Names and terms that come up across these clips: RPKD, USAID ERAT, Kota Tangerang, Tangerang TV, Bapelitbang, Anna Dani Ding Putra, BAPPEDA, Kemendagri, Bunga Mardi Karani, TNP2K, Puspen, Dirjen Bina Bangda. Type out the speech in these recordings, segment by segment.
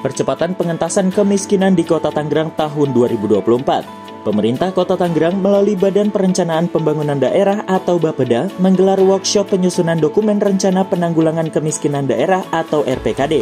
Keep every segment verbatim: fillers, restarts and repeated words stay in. Percepatan pengentasan kemiskinan di Kota Tangerang tahun dua ribu dua puluh empat. Pemerintah Kota Tangerang melalui Badan Perencanaan Pembangunan Daerah atau BAPPEDA menggelar workshop penyusunan dokumen rencana penanggulangan kemiskinan daerah atau R P K D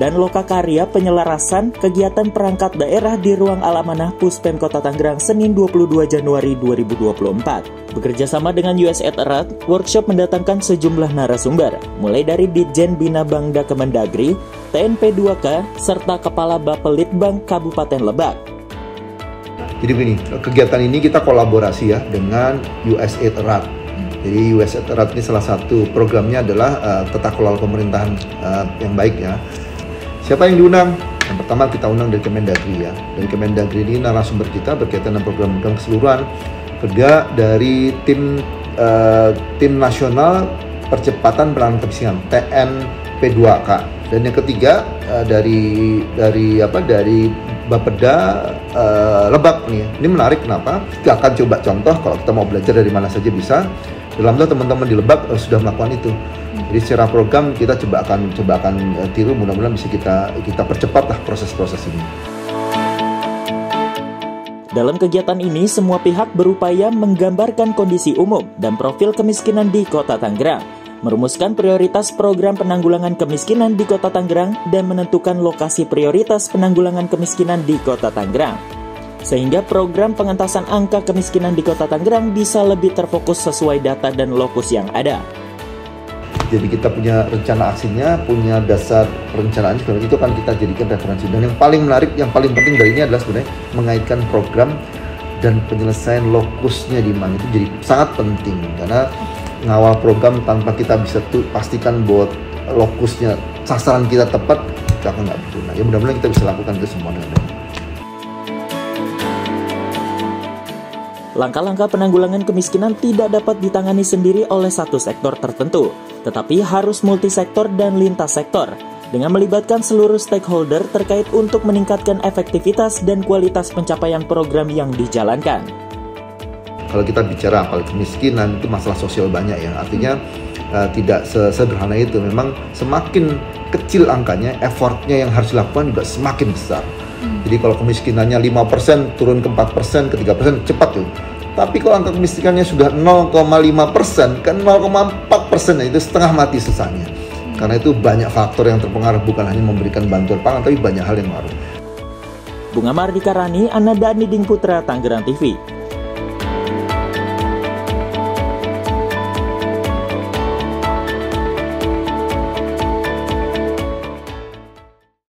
dan lokakarya penyelarasan kegiatan perangkat daerah di ruang alamanah Puspen Kota Tangerang Senin dua puluh dua Januari dua ribu dua puluh empat. Bekerjasama dengan U S A I D ERAT, workshop mendatangkan sejumlah narasumber, mulai dari Dirjen Bina Bangda Kemendagri, T N P dua K, serta Kepala Bapelitbang Kabupaten Lebak. Jadi begini, kegiatan ini kita kolaborasi ya dengan U S A I D ERAT. Jadi U S A I D ERAT ini salah satu programnya adalah uh, tata kelola pemerintahan uh, yang baik ya. Siapa yang diundang? Yang pertama kita undang dari Kemendagri ya. Dari Kemendagri ini narasumber kita berkaitan dengan program-program keseluruhan, kerja dari tim uh, tim nasional percepatan penanganan kemiskinan T N P dua K. Dan yang ketiga uh, dari dari apa dari BAPPEDA uh, Lebak nih. Ini menarik kenapa? Kita akan coba contoh kalau kita mau belajar dari mana saja bisa. Dalam itu teman-teman di Lebak uh, sudah melakukan itu. Jadi secara program kita coba akan coba akan uh, tiru, mudah-mudahan bisa kita kita percepatlah proses-proses ini. Dalam kegiatan ini semua pihak berupaya menggambarkan kondisi umum dan profil kemiskinan di Kota Tangerang, merumuskan prioritas program penanggulangan kemiskinan di Kota Tangerang, dan menentukan lokasi prioritas penanggulangan kemiskinan di Kota Tangerang. Sehingga program pengentasan angka kemiskinan di Kota Tangerang bisa lebih terfokus sesuai data dan lokus yang ada. Jadi kita punya rencana aksinya, punya dasar perencanaan, sebenarnya itu akan kita jadikan referensi. Dan yang paling menarik, yang paling penting dari ini adalah sebenarnya mengaitkan program dan penyelesaian lokusnya di mana. Itu jadi sangat penting, karena ngawal program tanpa kita bisa tuh pastikan buat lokusnya, sasaran kita tepat, kita akan nggak berguna. Ya mudah-mudahan kita bisa lakukan itu semua dengan baik. Langkah-langkah penanggulangan kemiskinan tidak dapat ditangani sendiri oleh satu sektor tertentu, tetapi harus multisektor dan lintas sektor, dengan melibatkan seluruh stakeholder terkait untuk meningkatkan efektivitas dan kualitas pencapaian program yang dijalankan. Kalau kita bicara apalagi kemiskinan, itu masalah sosial banyak ya, artinya uh, tidak sederhana itu. Memang semakin kecil angkanya, effortnya yang harus dilakukan juga semakin besar. Hmm. Jadi kalau kemiskinannya lima persen turun ke empat persen, ke tiga persen, cepat tuh. Tapi kalau angka kemiskinannya sudah nol koma lima persen ke nol koma empat persen, itu setengah mati susahnya. Hmm. Karena itu banyak faktor yang terpengaruh, bukan hanya memberikan bantuan pangan, tapi banyak hal yang pengaruh. Bunga Mardi Karani, Anna Dani Ding Putra, Tangerang T V.